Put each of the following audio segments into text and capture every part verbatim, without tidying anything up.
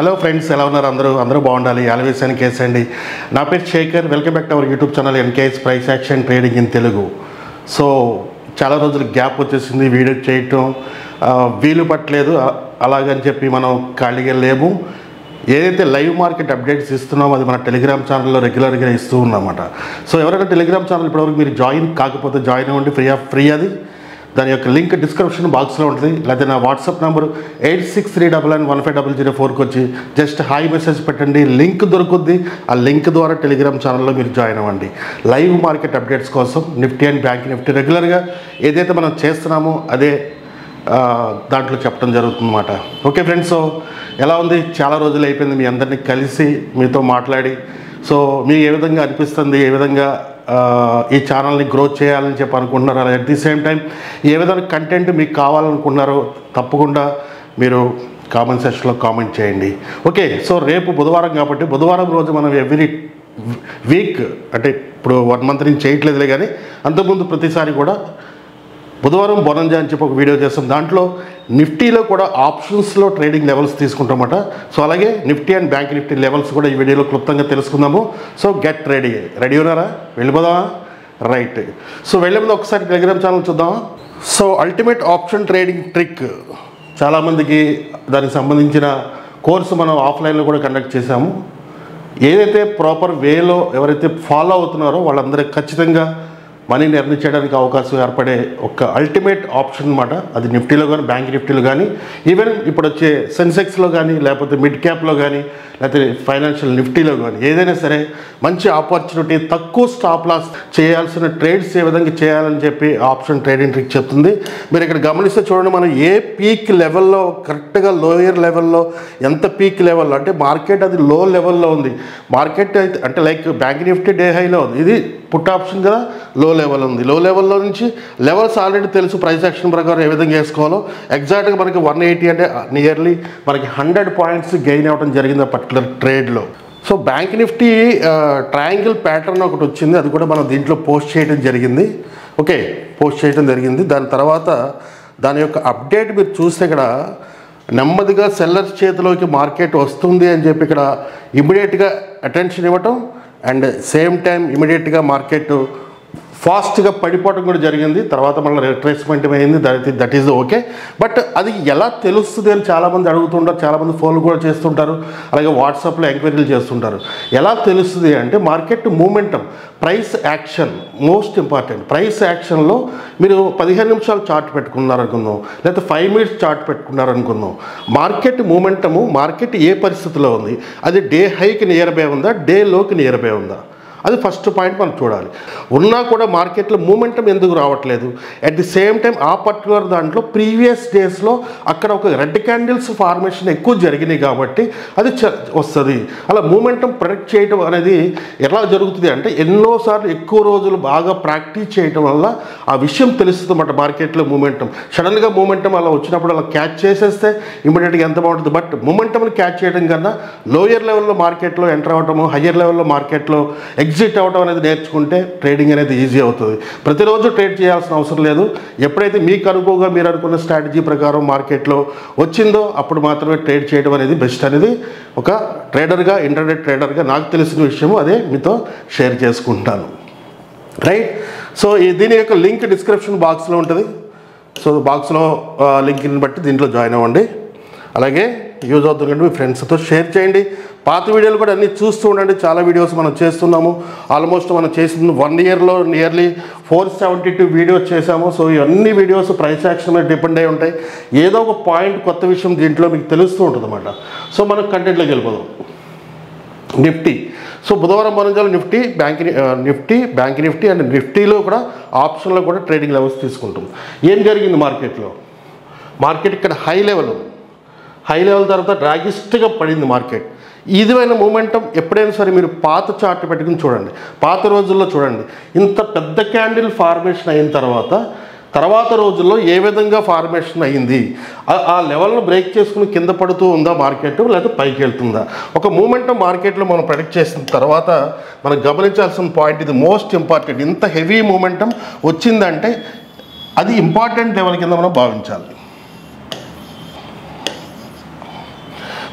Hello friends, hello అందరూ అందరూ బాగుండాలి ఆల్వేస్ ఎన్కేఎస్ అండి నా పేరు Shekhar welcome back to our YouTube channel NKS price action trading in Telugu so చాలా రోజులు గ్యాప్ వచ్చేసింది వీడియో చేయటం వీలు పట్టలేదు అలాగని చెప్పి మనం ఖాళీగా లేము ఏదైతే లైవ్ మార్కెట్ అప్డేట్స్ ఇస్తున్నామో అది మన టెలిగ్రామ్ ఛానల్లో రెగ్యులర్గా ఇస్తూ ఉన్నామట సో ఎవరైనా టెలిగ్రామ్ ఛానల్ ఇప్పటివరకు మీరు జాయిన్ కాకపోతే జాయిన్ అవ్వండి ఫ్రీ ఆఫ్ ఫ్రీ అది దాని యొక్క లింక్ డిస్క్రిప్షన్ బాక్స్లో ఉంటుంది లేదా నా WhatsApp number eight six three double nine one five double zero ఫోర్కి వచ్చి జస్ట్ హాయ్ మెసేజ్ పెట్టండి లింక్ దొరుకుద్ది ఆ లింక్ ద్వారా టెలిగ్రామ్ ఛానల్లో మీరు జాయిన్ అవ్వండి లైవ్ మార్కెట్ అప్డేట్స్ కోసం నిఫ్టీ అండ్ బ్యాంక్ నిఫ్టీ రెగ్యులర్గా ఏదైతే మనం చేస్తున్నామో అదే దాంట్లో చెప్పడం జరుగుతుందన్నమాట ఓకే ఫ్రెండ్స్ సో ఎలా ఉంది చాలా రోజులు అయిపోయింది మీ అందరినీ కలిసి మీతో మాట్లాడి సో మీకు ఏ విధంగా అనిపిస్తుంది ఏ విధంగా ఈ ఛానల్ని గ్రోత్ చేయాలని చెప్పి అనుకుంటున్నారు అట్ ది సేమ్ టైం ఏ విధంగా కంటెంట్ మీకు కావాలనుకుంటున్నారో తప్పకుండా మీరు కామెంట్ సెక్షన్లో కామెంట్ చేయండి ఓకే సో రేపు బుధవారం కాబట్టి బుధవారం రోజు మనం ఎవ్రీ వీక్ అంటే ఇప్పుడు వన్ మంత్ నుంచి చేయట్లేదులే కానీ అంతకుముందు ప్రతిసారి కూడా బుధవారం బొనంజా అని చెప్పి ఒక వీడియో చేస్తాం దాంట్లో నిఫ్టీలో కూడా ఆప్షన్స్లో ట్రేడింగ్ లెవెల్స్ తీసుకుంటామట సో అలాగే Nifty and bank Nifty levels కూడా ఈ వీడియోలో క్లుప్తంగా తెలుసుకుందాము సో గెట్ రెడీ రెడీ ఉన్నారా వెళ్ళిపోదామా రైట్ సో వెళ్ళే ముందు ఒకసారి టెలిగ్రామ్ ఛానల్ చూద్దామా so ultimate option trading trick చాలామందికి దానికి సంబంధించిన కోర్సు మనం ఆఫ్లైన్లో కూడా కండక్ట్ చేశాము ఏదైతే ప్రాపర్ వేలో ఎవరైతే ఫాలో అవుతున్నారో వాళ్ళందరికీ ఖచ్చితంగా మనీని ఎర్న్ చేయడానికి అవకాశం ఏర్పడే ఒక అల్టిమేట్ ఆప్షన్ అన్నమాట అది నిఫ్టీలో కానీ బ్యాంక్ నిఫ్టీలో కానీ ఈవెన్ ఇప్పుడు వచ్చే సెన్సెక్స్లో కానీ లేకపోతే మిడ్ క్యాప్లో కానీ లేకపోతే ఫైనాన్షియల్ నిఫ్టీలో కానీ ఏదైనా సరే మంచి ఆపర్చునిటీ తక్కువ స్టాప్ లాస్ చేయాల్సిన ట్రేడ్స్ ఏ విధంగా చేయాలని చెప్పి ఆప్షన్ ట్రేడింగ్ ట్రిక్ చెప్తుంది మీరు ఇక్కడ గమనిస్తే చూడండి మనం ఏ పీక్ లెవెల్లో కరెక్ట్గా లోయర్ లెవెల్లో ఎంత పీక్ లెవెల్లో అంటే మార్కెట్ అది లో లెవెల్లో ఉంది మార్కెట్ అయితే అంటే లైక్ బ్యాంక్ నిఫ్టీ డే హైలో ఉంది ఇది పుట్ ఆప్షన్ కదా లో లెవెల్ ఉంది లో లెవెల్లో నుంచి లెవెల్స్ ఆల్రెడీ తెలుసు ప్రైస్ యాక్షన్ ప్రకారం ఏ విధంగా వేసుకోవాలో ఎగ్జాక్ట్గా మనకి వన్ ఎయిటీ అంటే నియర్లీ మనకి హండ్రెడ్ పాయింట్స్ గెయిన్ అవ్వడం జరిగింది ఆ పర్టికులర్ ట్రేడ్లో so bank Nifty triangle pattern ఒకటి వచ్చింది అది కూడా మనం దీంట్లో పోస్ట్ చేయడం జరిగింది ఓకే పోస్ట్ చేయడం జరిగింది దాని తర్వాత దాని యొక్క అప్డేట్ మీరు చూస్తే ఇక్కడ నెమ్మదిగా సెల్లర్స్ చేతిలోకి మార్కెట్ వస్తుంది అని చెప్పి ఇక్కడ ఇమీడియట్గా అటెన్షన్ ఇవ్వటం అండ్ సేమ్ టైం ఇమీడియట్గా మార్కెట్ ఫాస్ట్గా పడిపోవడం కూడా జరిగింది తర్వాత మళ్ళీ రిట్రేస్మెంట్ అయింది that that is okay but అది ఎలా తెలుస్తుంది అని చాలామంది అడుగుతుంటారు చాలామంది ఫోన్లు కూడా చేస్తుంటారు అలాగే వాట్సాప్లో ఎంక్వైరీలు చేస్తుంటారు ఎలా తెలుస్తుంది అంటే market momentum price action most important price యాక్షన్లో మీరు పదిహేను నిమిషాలు చార్ట్ పెట్టుకున్నారనుకుందాం లేకపోతే ఫైవ్ మినిట్స్ చార్ట్ పెట్టుకున్నారనుకుందాం మార్కెట్ మూమెంటము మార్కెట్ ఏ పరిస్థితిలో ఉంది అది డే హైకి నియర్ బై ఉందా డే లోకి నియర్ బై ఉందా అది ఫస్ట్ పాయింట్ మనం చూడాలి ఉన్నా కూడా మార్కెట్లో మూమెంటం ఎందుకు రావట్లేదు అట్ ది సేమ్ టైం ఆ పర్టికులర్ దాంట్లో ప్రీవియస్ డేస్లో అక్కడ ఒక రెడ్ క్యాండిల్స్ ఫార్మేషన్ ఎక్కువ జరిగినాయి కాబట్టి అది వస్తుంది అలా మూమెంటం ప్రొడక్ట్ చేయడం అనేది ఎలా జరుగుతుంది అంటే ఎన్నోసార్లు ఎక్కువ రోజులు బాగా ప్రాక్టీస్ చేయడం వల్ల ఆ విషయం తెలుస్తుంది అన్నమాట మార్కెట్లో మూమెంటం సడన్గా మూమెంటం అలా వచ్చినప్పుడు అలా క్యాచ్ చేసేస్తే ఇమీడియట్గా ఎంత బాగుంటుంది బట్ మూమెంటంని క్యాచ్ చేయడం కన్నా లోయర్ లెవెల్లో మార్కెట్లో ఎంటర్ అవ్వటము హయ్యర్ లెవెల్లో మార్కెట్లో ఎగ్జిట్ అవ్వడం అనేది నేర్చుకుంటే ట్రేడింగ్ అనేది ఈజీ అవుతుంది ప్రతిరోజు ట్రేడ్ చేయాల్సిన అవసరం లేదు ఎప్పుడైతే మీకు అనుకోగా మీరు అనుకున్న స్ట్రాటజీ ప్రకారం మార్కెట్లో వచ్చిందో అప్పుడు మాత్రమే ట్రేడ్ చేయడం అనేది బెస్ట్ అనేది ఒక ట్రేడర్గా ఇంటర్నెట్ ట్రేడర్గా నాకు తెలిసిన విషయము అదే మీతో షేర్ చేసుకుంటాను రైట్ సో దీని యొక్క లింక్ డిస్క్రిప్షన్ బాక్స్లో ఉంటుంది సో బాక్స్లో లింక్ని బట్టి దీంట్లో జాయిన్ అవ్వండి అలాగే యూజ్ అవుతుంది మీ ఫ్రెండ్స్తో షేర్ చేయండి పాత వీడియోలు కూడా అన్నీ చూస్తూ ఉండండి చాలా వీడియోస్ మనం చేస్తున్నాము ఆల్మోస్ట్ మనం చేసిన వన్ ఇయర్లో nearly four seventy two videos చేసాము సో ఇవన్నీ వీడియోస్ ప్రైస్ యాక్షన్ మీద డిపెండ్ అయి ఉంటాయి ఏదో ఒక పాయింట్ కొత్త విషయం దీంట్లో మీకు తెలుస్తూ ఉంటుంది అన్నమాట సో మనం కంటెంట్లోకి వెళ్ళిపోదాం నిఫ్టీ సో బుధవారం మనం Nifty bank Nifty bank Nifty and నిఫ్టీలో కూడా ఆప్షన్లో కూడా ట్రేడింగ్ లెవెల్స్ తీసుకుంటాం ఏం జరిగింది మార్కెట్లో మార్కెట్ ఇక్కడ హై లెవెల్ హై లెవెల్ తర్వాత డ్రాగిస్ట్గా పడింది మార్కెట్ ఇదివైన మూమెంటం ఎప్పుడైనా సరే మీరు పాత చార్ట్ పెట్టుకుని చూడండి పాత రోజుల్లో చూడండి ఇంత పెద్ద క్యాండిల్ ఫార్మేషన్ అయిన తర్వాత తర్వాత రోజుల్లో ఏ విధంగా ఫార్మేషన్ అయ్యింది ఆ లెవెల్ను బ్రేక్ చేసుకుని కింద పడుతూ ఉందా మార్కెట్ లేదా పైకి వెళ్తుందా ఒక మూమెంట్ మార్కెట్లో మనం ప్రెడిక్ట్ చేసిన తర్వాత మనం గమనించాల్సిన పాయింట్ ఇది మోస్ట్ ఇంపార్టెంట్ ఇంత హెవీ మూమెంటం వచ్చిందంటే అది ఇంపార్టెంట్ లెవెల్ కింద మనం భావించాలి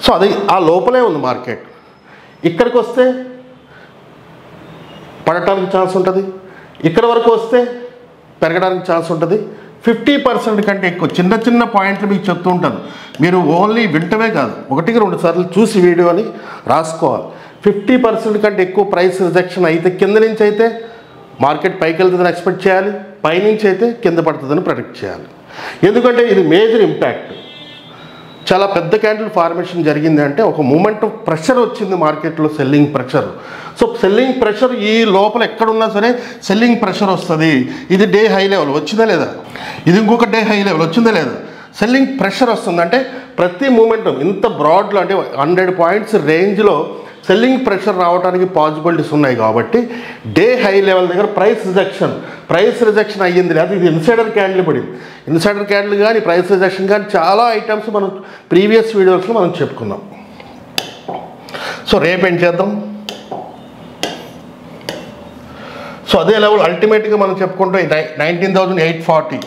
సో అది ఆ లోపలే ఉంది మార్కెట్. ఇక్కడికి వస్తే పడటానికి ఛాన్స్ ఉంటుంది, ఇక్కడ వరకు వస్తే పెరగడానికి ఛాన్స్ ఉంటుంది. ఫిఫ్టీ పర్సెంట్ కంటే ఎక్కువ చిన్న చిన్న పాయింట్లు మీకు చెప్తూ ఉంటాను, మీరు ఓన్లీ వింటమే కాదు ఒకటికి రెండు సార్లు చూసి వీడియోని రాసుకోవాలి. ఫిఫ్టీ పర్సెంట్ కంటే ఎక్కువ ప్రైస్ రిజెక్షన్ అయితే కింద నుంచి అయితే మార్కెట్ పైకి వెళ్తుందని ఎక్స్పెక్ట్ చేయాలి, పైనుంచి అయితే కింద పడుతుందని ప్రెడిక్ట్ చేయాలి. ఎందుకంటే ఇది మేజర్ ఇంపాక్ట్. చాలా పెద్ద క్యాండిల్ ఫార్మేషన్ జరిగింది అంటే ఒక మూమెంట్ ఆఫ్ ప్రెషర్ వచ్చింది మార్కెట్లో, selling pressure. So selling pressure ఈ లోపల ఎక్కడున్నా సరే సెల్లింగ్ ప్రెషర్ వస్తుంది. ఇది డే హై లెవెల్ వచ్చిందా లేదా, ఇది ఇంకొక డే హై లెవెల్ వచ్చిందా లేదా, సెల్లింగ్ ప్రెషర్ వస్తుంది. అంటే ప్రతి మూమెంట్ ఇంత బ్రాడ్లో అంటే హండ్రెడ్ పాయింట్స్ రేంజ్లో సెల్లింగ్ ప్రెషర్ రావడానికి పాసిబిలిటీస్ ఉన్నాయి. కాబట్టి డే హై లెవెల్ దగ్గర ప్రైస్ రిజెక్షన్ ప్రైస్ రిజెక్షన్ అయ్యింది లేదా, ఇది ఇన్సైడర్ క్యాండిల్ పడింది. ఇన్సైడర్ క్యాండిల్ కానీ ప్రైస్ రిజెక్షన్ కానీ చాలా ఐటమ్స్ మనం ప్రీవియస్ వీడియోస్లో మనం చెప్పుకున్నాం. సో రేపు ఏం చేద్దాం, సో అదే లెవెల్ అల్టిమేట్గా మనం చెప్పుకుంటే nineteen thousand eight forty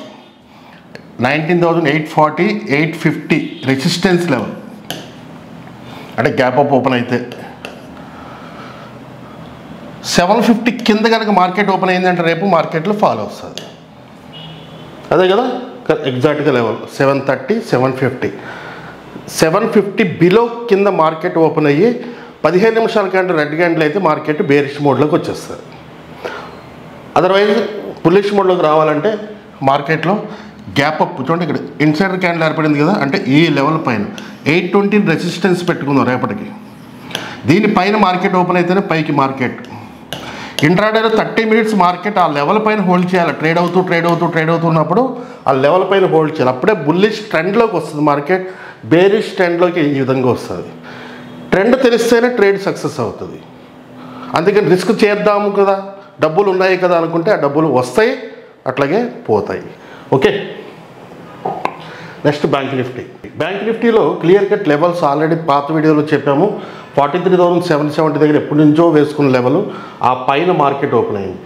nineteen thousand eight forty eight fifty resistance level, అంటే గ్యాప్ అప్ ఓపెన్ అయితే సెవెన్ ఫిఫ్టీ కింద కనుక మార్కెట్ ఓపెన్ అయిందంటే రేపు మార్కెట్లో ఫాలో వస్తుంది. అదే కదా ఎగ్జాక్ట్గా level seven thirty seven fifty seven fifty below కింద మార్కెట్ ఓపెన్ అయ్యి పదిహేను నిమిషాల కంటే రెండు గంటలు అయితే మార్కెట్ బేరిష్ మోడ్లోకి వచ్చేస్తుంది. అదర్వైజ్ బుల్లిష్ మోడ్లోకి రావాలంటే మార్కెట్లో గ్యాప్ అప్ చూడండి, ఇక్కడ ఇన్సైడర్ క్యాండిల్ ఏర్పడింది కదా, అంటే ఈ లెవెల్ పైన ఎయిట్ ట్వంటీ రెసిస్టెన్స్ పెట్టుకుందాం రేపటికి. దీనిపైన మార్కెట్ ఓపెన్ అయితేనే పైకి మార్కెట్. ఇంట్రాడేలో థర్టీ మినిట్స్ మార్కెట్ ఆ లెవెల్ పైన హోల్డ్ చేయాలి, ట్రేడ్ అవుతూ ట్రేడ్ అవుతూ ట్రేడ్ అవుతున్నప్పుడు ఆ లెవెల్ పైన హోల్డ్ చేయాలి. అప్పుడే బుల్లిష్ ట్రెండ్లోకి వస్తుంది మార్కెట్, బేరిష్ ట్రెండ్లోకి ఈ విధంగా వస్తుంది. ట్రెండ్ తెలిస్తేనే ట్రేడ్ సక్సెస్ అవుతుంది. అందుకని రిస్క్ చేద్దాము కదా, డబ్బులు ఉన్నాయి కదా అనుకుంటే ఆ డబ్బులు వస్తాయి, అట్లాగే పోతాయి. Okay, next bank Nifty. Bank నిఫ్టీలో క్లియర్ కట్ లెవెల్స్ ఆల్రెడీ పాత వీడియోలో చెప్పాము. Forty three thousand seven seventy దగ్గర ఎప్పటి నుంచో వేసుకున్న లెవెల్, ఆ పైన మార్కెట్ ఓపెన్ అయింది.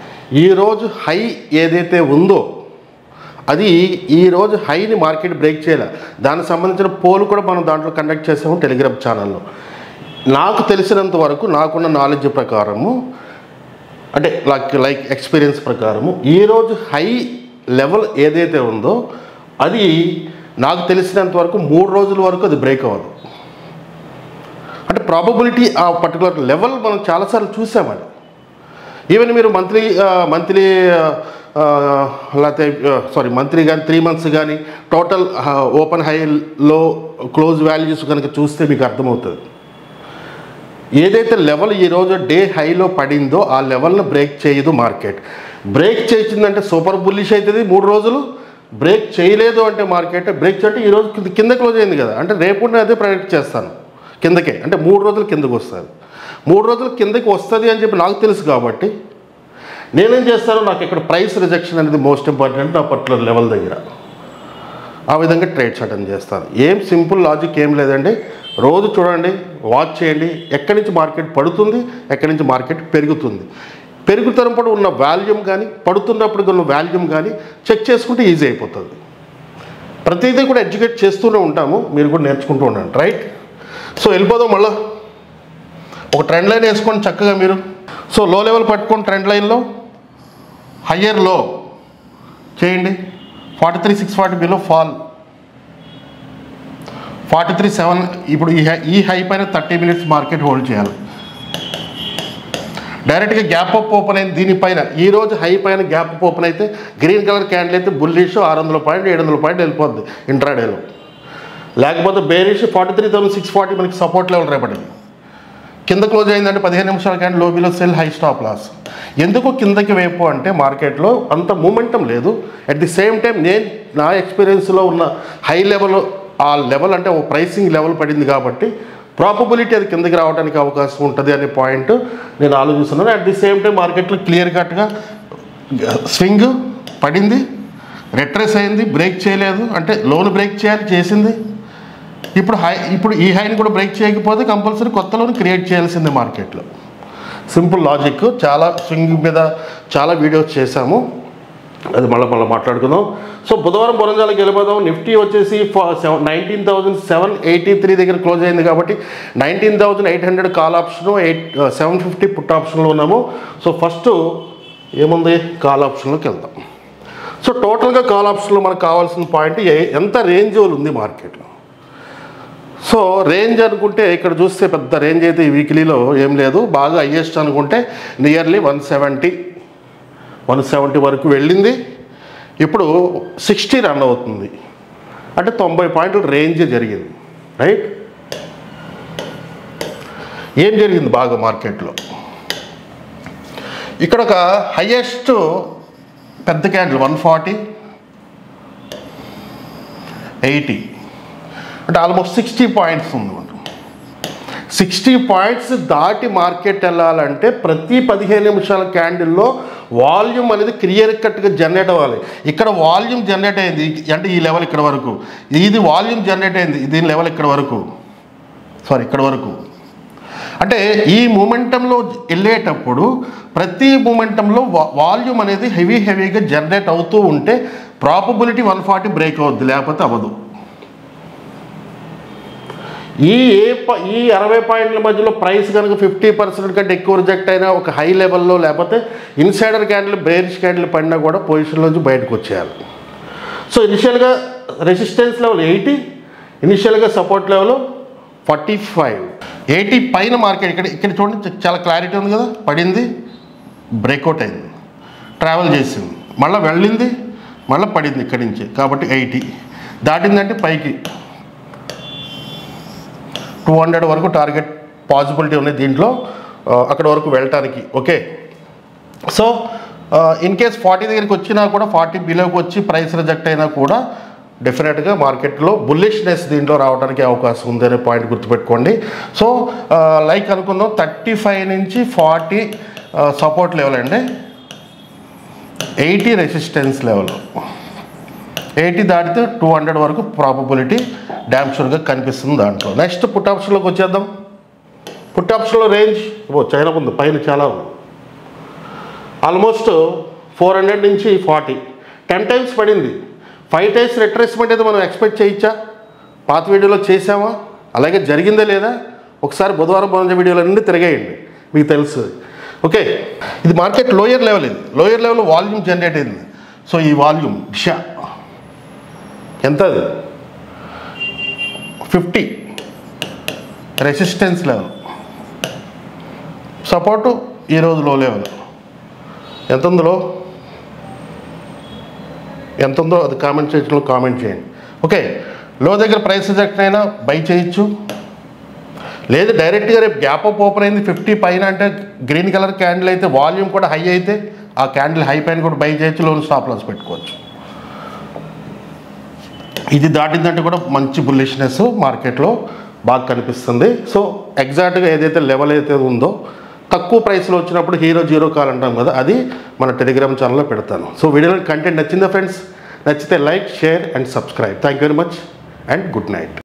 ఈరోజు హై ఏదైతే ఉందో అది ఈరోజు హైని మార్కెట్ బ్రేక్ చేయాలి. దానికి సంబంధించిన పోల్ కూడా మనం దాంట్లో కండక్ట్ చేసాము టెలిగ్రామ్ ఛానల్లో. నాకు తెలిసినంత వరకు నాకున్న నాలెడ్జ్ ప్రకారము, అంటే లైక్ లైక్ ఎక్స్పీరియన్స్ ప్రకారము ఈరోజు హై లెవెల్ ఏదైతే ఉందో అది నాకు తెలిసినంత వరకు మూడు రోజుల వరకు అది బ్రేక్ అవ్వదు. అంటే ప్రాబబిలిటీ ఆ పర్టికులర్ లెవెల్ మనం చాలాసార్లు చూసామని. ఈవెన్ మీరు మంత్లీ మంత్లీ లేకపోతే సారీ మంత్లీ కానీ త్రీ మంత్స్ కానీ total open high low close values కనుక చూస్తే మీకు అర్థమవుతుంది. ఏదైతే లెవెల్ ఈరోజు డే హైలో పడిందో ఆ లెవెల్ను బ్రేక్ చేయదు మార్కెట్. బ్రేక్ చేసిందంటే సూపర్ బుల్లిష్ అవుతుంది మూడు రోజులు. బ్రేక్ చేయలేదు అంటే మార్కెట్ బ్రేక్ చేయంటే ఈరోజు కింద క్లోజ్ అయింది కదా, అంటే రేపు నేను అదే ప్రెడిక్ట్ చేస్తాను కిందకే, అంటే మూడు రోజులు కిందకు వస్తుంది. మూడు రోజులు కిందకి వస్తుంది అని చెప్పి నాకు తెలుసు కాబట్టి నేనేం చేస్తాను, నాకు ఇక్కడ ప్రైస్ రిజెక్షన్ అనేది మోస్ట్ ఇంపార్టెంట్ నా పర్టికులర్ లెవెల్ దగ్గర, ఆ విధంగా ట్రేడ్స్ అటెండ్ చేస్తాను. ఏం సింపుల్ లాజిక్ ఏం లేదండి, రోజు చూడండి, వాచ్ చేయండి, ఎక్కడి నుంచి మార్కెట్ పడుతుంది, ఎక్కడి నుంచి మార్కెట్ పెరుగుతుంది, పెరుగుతున్నప్పుడు ఉన్న వాల్యూమ్ కానీ పడుతున్నప్పుడు ఉన్న వాల్యూమ్ కానీ చెక్ చేసుకుంటే ఈజీ అయిపోతుంది. ప్రతిదీ కూడా ఎడ్యుకేట్ చేస్తూనే ఉంటాము, మీరు కూడా నేర్చుకుంటూ ఉండండి, రైట్. సో వెళ్ళిపోదాం, మళ్ళీ ఒక ట్రెండ్ లైన్ వేసుకోండి చక్కగా మీరు. సో లో లెవెల్ పట్టుకొని ట్రెండ్ లైన్లో హయ్యర్ లో చేయండి. Forty three six forty below fall, forty three seven ఇప్పుడు ఈ హై ఈ హై పైన థర్టీ మినిట్స్ మార్కెట్ హోల్డ్ చేయాలి. డైరెక్ట్గా గ్యాప్ అప్ ఓపెన్ అయింది దీనిపైన, ఈరోజు హై పైన గ్యాప్ అప్ ఓపెన్ అయితే గ్రీన్ కలర్ క్యాండిల్ అయితే బుల్లిష్ ఆరు వందల పాయింట్ ఏడు వందల పాయింట్ వెళ్ళిపోద్ది ఇంట్రాడేలో. లేకపోతే bearish forty three thousand six forty మనకి సపోర్ట్ లెవెల్ రేపడింది. కింద క్లోజ్ అయిందంటే పదిహేను నిమిషాల క్యాండిల్ లో below sell, high stop loss. ఎందుకు కిందకి వైపు అంటే మార్కెట్లో అంత మూమెంటం లేదు. అట్ ది సేమ్ టైం నేను నా ఎక్స్పీరియన్స్లో ఉన్న హై లెవెల్ ఆ లెవెల్ అంటే ఒక ప్రైసింగ్ లెవెల్ పడింది కాబట్టి ప్రాబబిలిటీ అది కిందకి రావడానికి అవకాశం ఉంటుంది అనే పాయింట్ నేను ఆలోచిస్తున్నాను. అట్ ది సేమ్ టైం మార్కెట్లో క్లియర్ కట్గా స్వింగ్ పడింది, రెట్రెస్ అయింది, బ్రేక్ చేయలేదు, అంటే లోన్ బ్రేక్ చేయాలి చేసింది. ఇప్పుడు హై ఇప్పుడు ఈ హైని కూడా బ్రేక్ చేయకపోతే కంపల్సరీ కొత్త లోన్ క్రియేట్ చేయాల్సిందే మార్కెట్లో. సింపుల్ లాజిక్, చాలా స్వింగ్ మీద చాలా వీడియోస్ చేశాము. That's why we So, the Nifty nineteen thousand seven hundred eighty-three nineteen thousand eight hundred call option, seven fifty put option. So, first, we call option. So, total call option point is the range of the market. So, range is the range of the weekly, nearly one seventy. one seventy వరకు వెళ్ళింది ఇప్పుడు sixty run అవుతుంది అంటే ninety పాయింట్ల range జరిగింది right ఏం జరిగింది బాగా మార్కెట్ లో ఇక్కడ ఒక హైయెస్ట్ పెద్ద క్యాండిల్ one forty eighty అంటే ఆల్మోస్ట్ sixty పాయింట్స్ ఉంది sixty పాయింట్స్ దాటి మార్కెట్ వెళ్ళాలంటే ప్రతి fifteen నిమిషాల క్యాండిల్ లో volume అనేది క్లియర్ కట్ గా జనరేట్ అవ్వాలి ఇక్కడ వాల్యూమ్ జనరేట్ అయ్యింది అంటే ఈ లెవెల్ ఇక్కడ వరకు ఇది వాల్యూమ్ జనరేట్ అయ్యింది దీని లెవెల్ ఇక్కడ వరకు సారీ ఇక్కడ వరకు అంటే ఈ మొమెంటమ్ లో వెళ్ళేటప్పుడు ప్రతి మొమెంటమ్ లో వాల్యూమ్ అనేది హెవీ హెవీగా జనరేట్ అవుతూ ఉంటే ప్రాబబిలిటీ one forty బ్రేక్ అవుద్ది లేకపోతే అవదు ఈ ఈ sixty పాయింట్ల మధ్యలో ప్రైస్ గనుక fifty percent కంటే ఎక్కువ రిజెక్ట్ అయినా ఒక హై లెవెల్ లో లేకపోతే ఇన్సైడర్ క్యాండిల్ బేరిష్ క్యాండిల్ పడినా కూడా పొజిషన్ నుంచి బయటికి వచ్చేయాలి సో ఇనిషియల్ గా రెసిస్టెన్స్ లెవెల్ eighty ఇనిషియల్ గా సపోర్ట్ లెవెల్ forty-five eighty పైన మార్కెట్ ఇక్కడ ఇక్కడ చూడండి చాలా క్లారిటీ ఉంది కదా పడింది బ్రేక్ అవుట్ అయింది ట్రావెల్ చేసింది మళ్ళీ వెళ్ళింది మళ్ళీ పడింది ఇక్కడ నుంచి కాబట్టి eighty దాటిందంటే పైకి two hundred వరకు టార్గెట్ పాజిబిలిటీ ఉంది దీంట్లో అక్కడ వరకు వెళ్ళడానికి okay so in case forty దగ్గరికి వచ్చినా కూడా forty బిలోకి వచ్చి ప్రైస్ రిజెక్ట్ అయినా కూడా డెఫినెట్ గా మార్కెట్ లో బుల్లిష్నెస్ దీంట్లో రావడానికి అవకాశం ఉంది అనే పాయింట్ గుర్తుపెట్టుకోండి సో లైక్ అనుకుందాం thirty-five నుంచి forty సపోర్ట్ లెవెల్ అండి eighty రెసిస్టెన్స్ లెవెల్ eighty దాటితే two hundred వరకు ప్రాబబిలిటీ damn sure కనిపిస్తుంది దాంట్లో నెక్స్ట్ పుట్ ఆప్షన్ లోకి వచ్చేద్దాం పుట్ ఆప్షన్ లో రేంజ్ ఓ చైనా ఉంది పైన చాలా ఉంది ఆల్మోస్ట్ four hundred నుంచి forty ten టైమ్స్ పడింది five టైమ్స్ రిట్రేస్మెంట్ అయితే మనం ఎక్స్పెక్ట్ చేయొచ్చా పాత వీడియోలో చేసామా అలాగే జరిగిందా లేదా ఒకసారి బుధవారం బొంజ వీడియోలన్నీ తిరగేయండి మీకు తెలుసు ఓకే ఇది మార్కెట్ లోయర్ లెవెల్ ఇది లోయర్ లెవెల్ వాల్యూమ్ జనరేట్ అయింది సో ఈ వాల్యూమ్ దిశ ఎంత అది fifty resistance level support ee roju low level enta undulo enta undo adi comment section lo comment cheyandi okay low daggara price reject aina buy cheyochu ledha direct ga rep gap up open ayindi fifty paina ante green color candle aithe volume kuda high aithe aa candle high paina kuda buy cheyochu low stop loss pettukochu ఇది దాటిందంటే కూడా మంచి bullishness market లో బాగా కనిపిస్తుంది so exact గా ఏదైతే level అయితే ఉందో తక్కువ ప్రైస్ లో వచ్చినప్పుడు హీరో జీరో కాల్ అంటాం కదా అది మన టెలిగ్రామ్ ఛానల్ లో పెడతాను సో వీడియో కంటెంట్ నచ్చిందా ఫ్రెండ్స్ నచ్చితే like share and subscribe thank you very much and good night